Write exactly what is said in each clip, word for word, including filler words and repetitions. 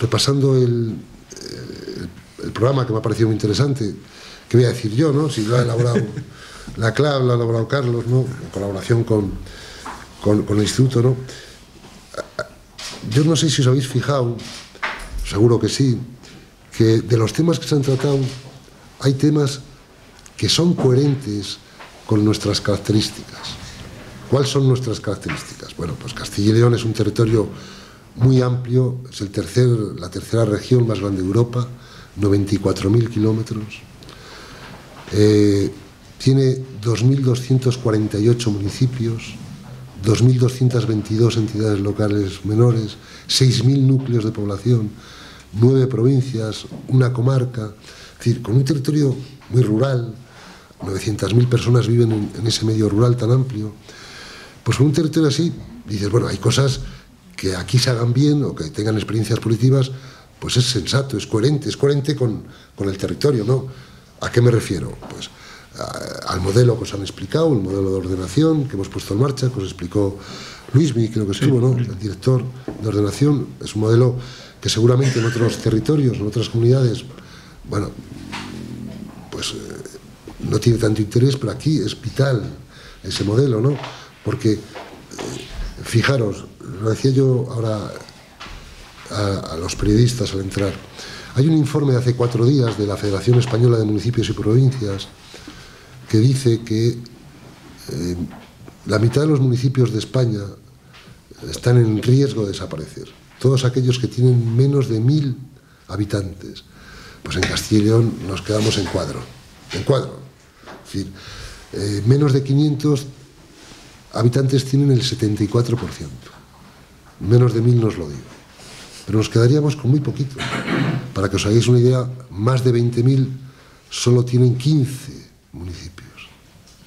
repasando el, el, el programa, que me ha parecido muy interesante, que voy a decir yo, ¿no? Si lo ha elaborado la CLAB, lo ha elaborado Carlos, ¿no? En colaboración con, con, con el Instituto, ¿no? Yo no sé si os habéis fijado, seguro que sí, que de los temas que se han tratado hay temas que son coherentes con nuestras características. ¿Cuáles son nuestras características? Bueno, pues Castilla y León es un territorio muy amplio, es el tercer, la tercera región más grande de Europa, noventa y cuatro mil kilómetros, eh, tiene dos mil doscientos cuarenta y ocho municipios, dos mil doscientas veintidós entidades locales menores, seis mil núcleos de población, nueve provincias, una comarca, es decir, con un territorio muy rural, novecientas mil personas viven en, en ese medio rural tan amplio. Pues con un territorio así, dices, bueno, hay cosas que aquí se hagan bien o que tengan experiencias positivas, pues es sensato, es coherente, es coherente con, con el territorio, ¿no? ¿A qué me refiero? Pues a, al modelo que os han explicado, el modelo de ordenación que hemos puesto en marcha, que os explicó Luismi, creo que estuvo, ¿no? El director de ordenación, es un modelo que seguramente en otros territorios, en otras comunidades, bueno, pues eh, no tiene tanto interés, pero aquí es vital ese modelo, ¿no? Porque, eh, fijaros, lo decía yo ahora a, a los periodistas al entrar, hay un informe de hace cuatro días de la Federación Española de Municipios y Provincias que dice que eh, la mitad de los municipios de España están en riesgo de desaparecer. Todos aquellos que tienen menos de mil habitantes. Pues en Castilla y León nos quedamos en cuadro. En cuadro. Es decir, eh, menos de quinientos habitantes tienen el setenta y cuatro por ciento. Menos de mil no os lo digo. Pero nos quedaríamos con muy poquito. Para que os hagáis una idea, más de veinte mil solo tienen quince municipios.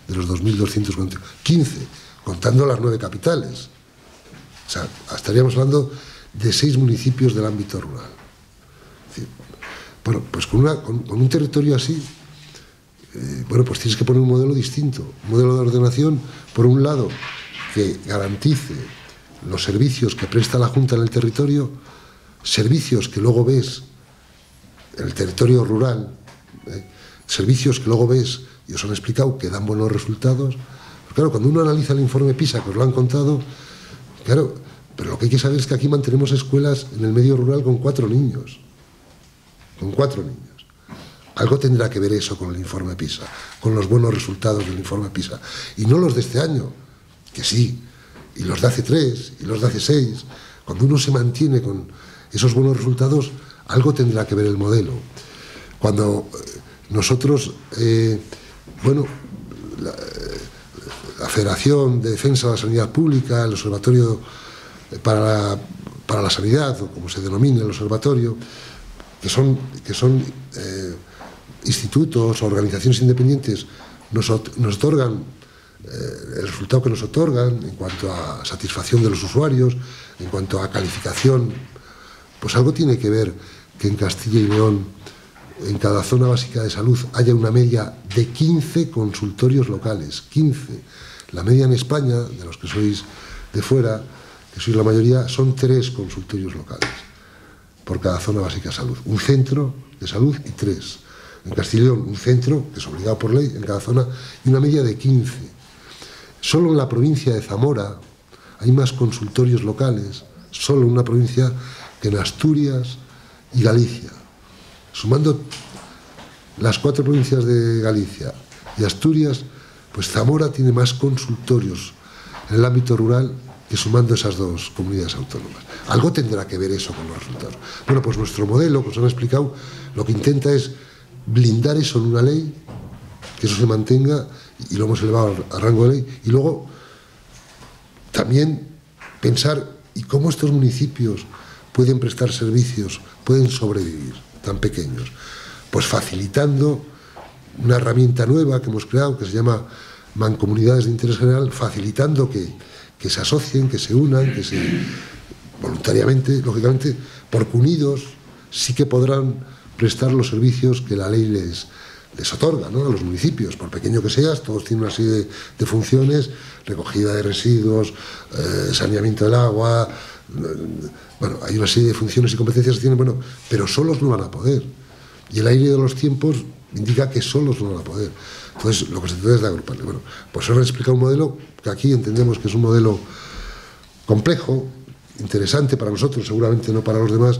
De los dos mil doscientos cuarenta y ocho. quince, contando las nueve capitales. O sea, estaríamos hablando de seis municipios del ámbito rural. Es decir, bueno, pues con, una, con, con un territorio así, eh, bueno, pues tienes que poner un modelo distinto. Un modelo de ordenación, por un lado, que garantice los servicios que presta la Junta en el territorio, servicios que luego ves en el territorio rural, eh, servicios que luego ves, y os han explicado que dan buenos resultados. Pero claro, cuando uno analiza el informe PISA, que os lo han contado, claro, pero lo que hay que saber es que aquí mantenemos escuelas en el medio rural con cuatro niños. Con cuatro niños. Algo tendrá que ver eso con el informe PISA, con los buenos resultados del informe PISA. Y no los de este año, que sí, y los de hace tres, y los de hace seis. Cuando uno se mantiene con esos buenos resultados, algo tendrá que ver el modelo. Cuando nosotros, eh, bueno, la, la Federación de Defensa da Sanidad Pública, el Observatorio para la, para la Sanidad, o como se denomina el observatorio, que son, que son eh, institutos o organizaciones independientes, nos, nos otorgan eh, el resultado que nos otorgan en cuanto a satisfacción de los usuarios, en cuanto a calificación, pues algo tiene que ver que en Castilla y León, en cada zona básica de salud, haya una media de quince consultorios locales, quince. La media en España, de los que sois de fuera, que soy la mayoría, son tres consultorios locales por cada zona básica de salud. Un centro de salud y tres. En Castilla y León, un centro, que es obligado por ley, en cada zona, y una media de quince. Solo en la provincia de Zamora hay más consultorios locales, solo en una provincia, que en Asturias y Galicia. Sumando las cuatro provincias de Galicia y Asturias, pues Zamora tiene más consultorios en el ámbito rural que sumando esas dos comunidades autónomas. Algo tendrá que ver eso con los resultados. Bueno, pues nuestro modelo, que os han explicado, lo que intenta es blindar eso en una ley, que eso se mantenga, y lo hemos elevado a rango de ley, y luego también pensar y cómo estos municipios pueden prestar servicios, pueden sobrevivir tan pequeños. Pues facilitando una herramienta nueva que hemos creado, que se llama Mancomunidades de Interés General, facilitando que que se asocien, que se unan, que se voluntariamente, lógicamente, porque unidos sí que podrán prestar los servicios que la ley les, les otorga, ¿no? A los municipios, por pequeño que seas, todos tienen una serie de, de funciones, recogida de residuos, eh, saneamiento del agua, Bueno, hay una serie de funciones y competencias que tienen, bueno, pero solos no van a poder. Y el aire de los tiempos indica que solos no van a poder. Entonces, lo que se trata es de agruparle. Bueno, pues ahora he explicado un modelo que aquí entendemos que es un modelo complejo, interesante para nosotros, seguramente no para los demás,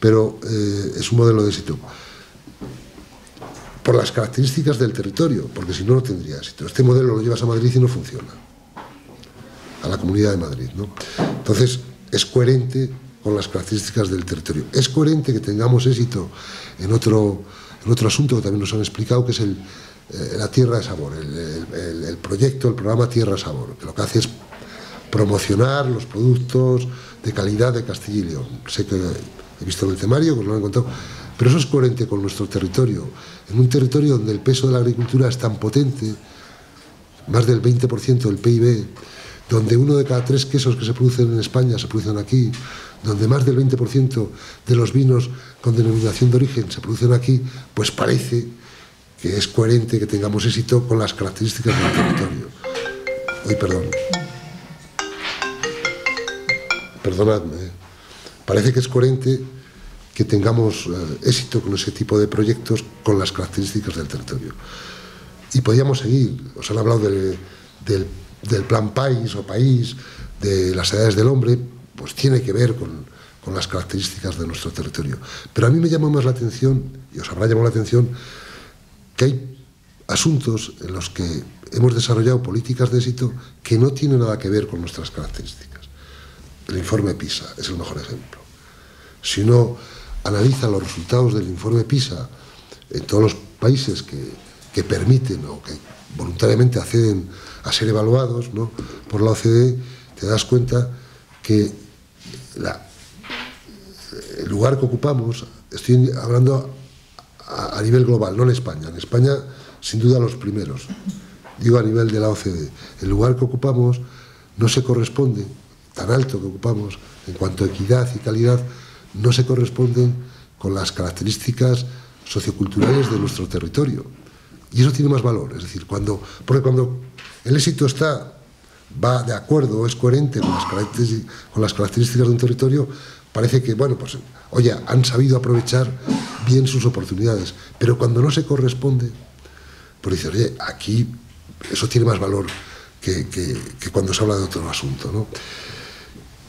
pero eh, es un modelo de éxito. Por las características del territorio, porque si no, no tendría éxito. Este modelo lo llevas a Madrid y no funciona. A la Comunidad de Madrid, ¿no? Entonces, es coherente con las características del territorio. Es coherente que tengamos éxito en otro, en otro asunto que también nos han explicado, que es el, eh, la Tierra Sabor, el, el, el proyecto, el programa Tierra Sabor, que lo que hace es promocionar los productos de calidad de Castilla y León. Sé que he visto en el temario, pues lo han contado, pero eso es coherente con nuestro territorio. En un territorio donde el peso de la agricultura es tan potente, más del veinte por ciento del P I B, donde uno de cada tres quesos que se producen en España se producen aquí, donde más del veinte por ciento de los vinos con denominación de origen se producen aquí, pues parece que es coherente que tengamos éxito con las características del territorio. Ay, perdón. Perdonadme. ¿eh? Parece que es coherente que tengamos eh, éxito con ese tipo de proyectos con las características del territorio. Y podríamos seguir. Os han hablado del... del del plan país o país, de las edades del hombre, pues tiene que ver con, con las características de nuestro territorio. Pero a mí me llama más la atención, y os habrá llamado la atención, que hay asuntos en los que hemos desarrollado políticas de éxito que no tienen nada que ver con nuestras características. El informe PISA es el mejor ejemplo. Si uno analiza los resultados del informe PISA en todos los países que, que permiten o que voluntariamente acceden a ser evaluados, ¿no?, por la O C D E, te das cuenta que la, el lugar que ocupamos, estoy hablando a, a nivel global, no en España, en España sin duda los primeros, digo a nivel de la O C D E, el lugar que ocupamos no se corresponde, tan alto que ocupamos en cuanto a equidad y calidad, no se corresponden con las características socioculturales de nuestro territorio. Y eso tiene más valor, es decir, cuando, porque cuando el éxito está, va de acuerdo, es coherente con las, con las características de un territorio, parece que, bueno, pues, oye, han sabido aprovechar bien sus oportunidades, pero cuando no se corresponde, pues dices, oye, aquí eso tiene más valor que, que, que cuando se habla de otro asunto, ¿no?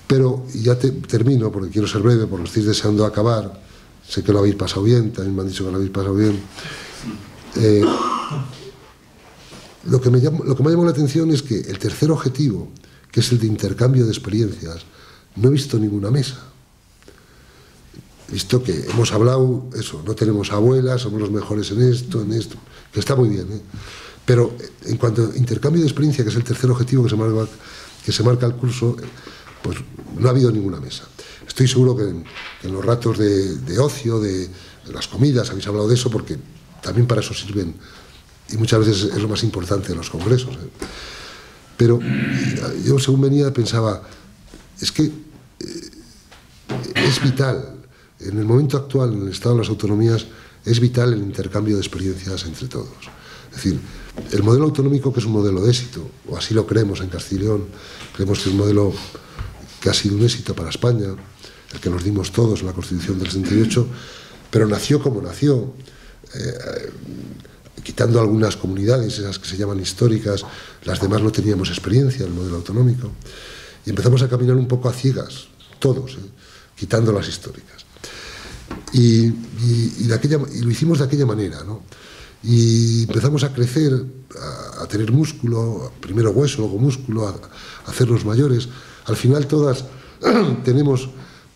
Pero, y ya te, termino, porque quiero ser breve, porque estoy deseando acabar, sé que lo habéis pasado bien, también me han dicho que lo habéis pasado bien. Eh, lo que me llamó, lo que me llamó la atención es que el tercer objetivo, que es el de intercambio de experiencias, no he visto ninguna mesa. He visto que hemos hablado, eso, no tenemos abuelas, somos los mejores en esto, en esto, que está muy bien, ¿eh? Pero en cuanto a intercambio de experiencia, que es el tercer objetivo que se marca, que se marca el curso, pues no ha habido ninguna mesa. Estoy seguro que en, que en los ratos de, de ocio, de, de las comidas, habéis hablado de eso, porque también para eso sirven, y muchas veces es lo más importante de los congresos, ¿eh? Pero yo, según venía, pensaba, es que eh, es vital, en el momento actual, en el estado de las autonomías, es vital el intercambio de experiencias entre todos. Es decir, el modelo autonómico, que es un modelo de éxito, o así lo creemos en Castilla y León, creemos que es un modelo que ha sido un éxito para España, el que nos dimos todos en la Constitución del setenta y ocho, pero nació como nació, Eh, quitando algunas comunidades, esas que se llaman históricas, las demás no teníamos experiencia en el modelo autonómico, y empezamos a caminar un poco a ciegas, todos, eh, quitando las históricas. Y, y, y, de aquella, y lo hicimos de aquella manera, ¿no? Y empezamos a crecer, a, a tener músculo, primero hueso, luego músculo, a, a hacernos mayores. Al final todas tenemos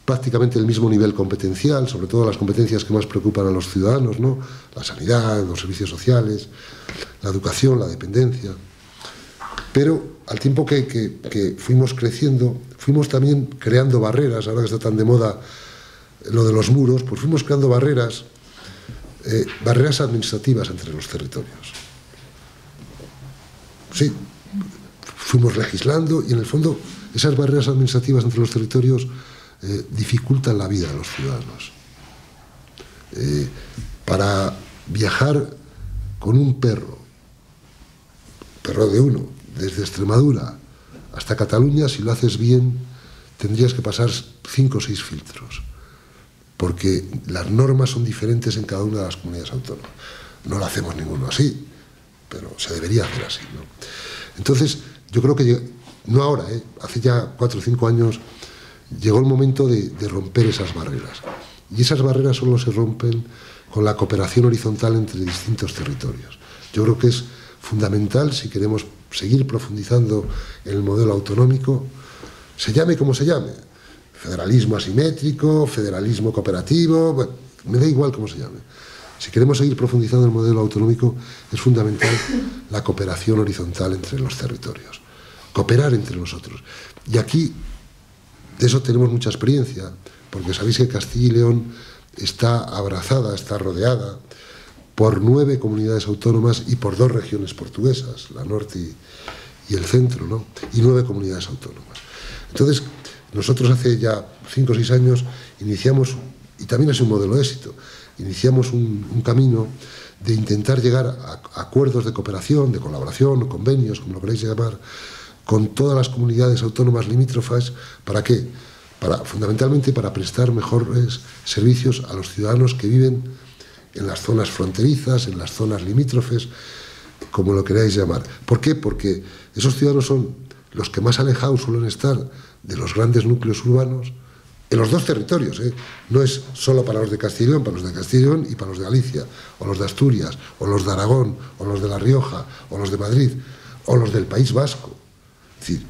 prácticamente el mismo nivel competencial, sobre todo las competencias que más preocupan a los ciudadanos, ¿no? La sanidad, los servicios sociales, la educación, la dependencia. Pero al tiempo que, que, que fuimos creciendo, fuimos también creando barreras, ahora que está tan de moda lo de los muros, pues fuimos creando barreras, eh, barreras administrativas entre los territorios. Sí, fuimos legislando y en el fondo esas barreras administrativas entre los territorios Eh, dificultan la vida de los ciudadanos. Eh, para viajar con un perro, perro de uno, desde Extremadura hasta Cataluña, si lo haces bien, tendrías que pasar cinco o seis filtros, porque las normas son diferentes en cada una de las comunidades autónomas. No lo hacemos ninguno así, pero se debería hacer así, ¿no? Entonces, yo creo que, no ahora, ¿eh? hace ya cuatro o cinco años, llegó el momento de, de romper esas barreras. Y esas barreras solo se rompen con la cooperación horizontal entre distintos territorios. Yo creo que es fundamental, si queremos seguir profundizando en el modelo autonómico, se llame como se llame, federalismo asimétrico, federalismo cooperativo, bueno, me da igual cómo se llame. Si queremos seguir profundizando en el modelo autonómico, es fundamental la cooperación horizontal entre los territorios, cooperar entre nosotros. Y aquí, de eso tenemos mucha experiencia, porque sabéis que Castilla y León está abrazada, está rodeada por nueve comunidades autónomas y por dos regiones portuguesas, la norte y, y el centro, ¿no? Y nueve comunidades autónomas. Entonces, nosotros hace ya cinco o seis años iniciamos, y también es un modelo de éxito, iniciamos un, un camino de intentar llegar a, a acuerdos de cooperación, de colaboración, convenios, como lo queráis llamar, con todas las comunidades autónomas limítrofes. ¿Para qué? Para, fundamentalmente para prestar mejores servicios a los ciudadanos que viven en las zonas fronterizas, en las zonas limítrofes, como lo queráis llamar. ¿Por qué? Porque esos ciudadanos son los que más alejados suelen estar de los grandes núcleos urbanos, en los dos territorios, ¿eh? No es solo para los de Castilla y León, para los de Castilla y León y para los de Galicia, o los de Asturias, o los de Aragón, o los de La Rioja, o los de Madrid, o los del País Vasco. Es decir,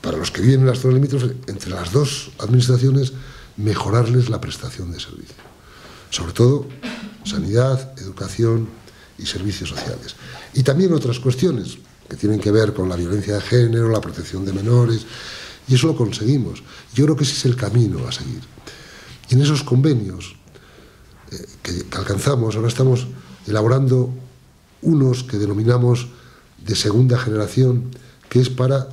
para los que viven en las zonas limítrofes, entre las dos administraciones, mejorarles la prestación de servicio. Sobre todo, sanidad, educación y servicios sociales. Y también otras cuestiones que tienen que ver con la violencia de género, la protección de menores, y eso lo conseguimos. Yo creo que ese es el camino a seguir. Y en esos convenios eh, que alcanzamos, ahora estamos elaborando unos que denominamos de segunda generación, que es para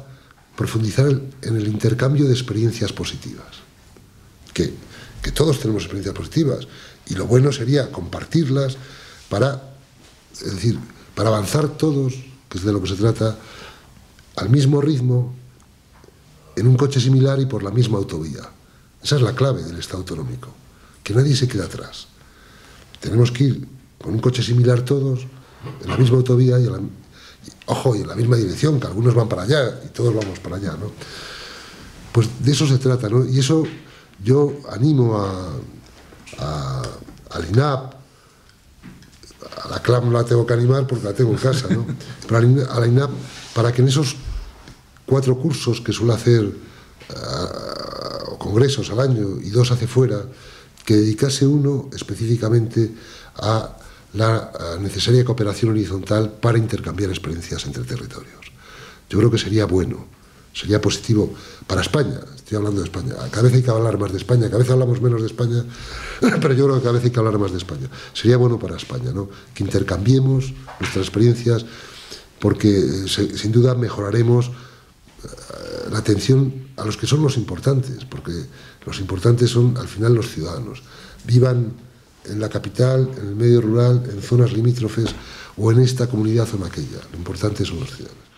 profundizar en el intercambio de experiencias positivas. Que, que todos tenemos experiencias positivas, y lo bueno sería compartirlas para, es decir, para avanzar todos, que es de lo que se trata, al mismo ritmo, en un coche similar y por la misma autovía. Esa es la clave del Estado autonómico, que nadie se quede atrás. Tenemos que ir con un coche similar todos, en la misma autovía y, a la, y ojo, y en la misma dirección, que algunos van para allá y todos vamos para allá, ¿no? Pues de eso se trata, ¿no? Y eso yo animo a, a, al I N A P, a la CLAM la tengo que animar porque la tengo en casa, ¿no? Pero a la I N A P, para que en esos cuatro cursos que suele hacer uh, congresos al año y dos hace fuera, que dedicase uno específicamente a la a necesaria cooperación horizontal para intercambiar experiencias entre territorios. Yo creo que sería bueno, sería positivo para España. Estoy hablando de España, cada vez hay que hablar más de España, cada vez hablamos menos de España, pero yo creo que cada vez hay que hablar más de España. Sería bueno para España, ¿no?, que intercambiemos nuestras experiencias, porque se, sin duda mejoraremos la atención a los que son los importantes, porque los importantes son al final los ciudadanos, vivan en la capital, en el medio rural, en zonas limítrofes o en esta comunidad o en aquella. Lo importante son los ciudadanos.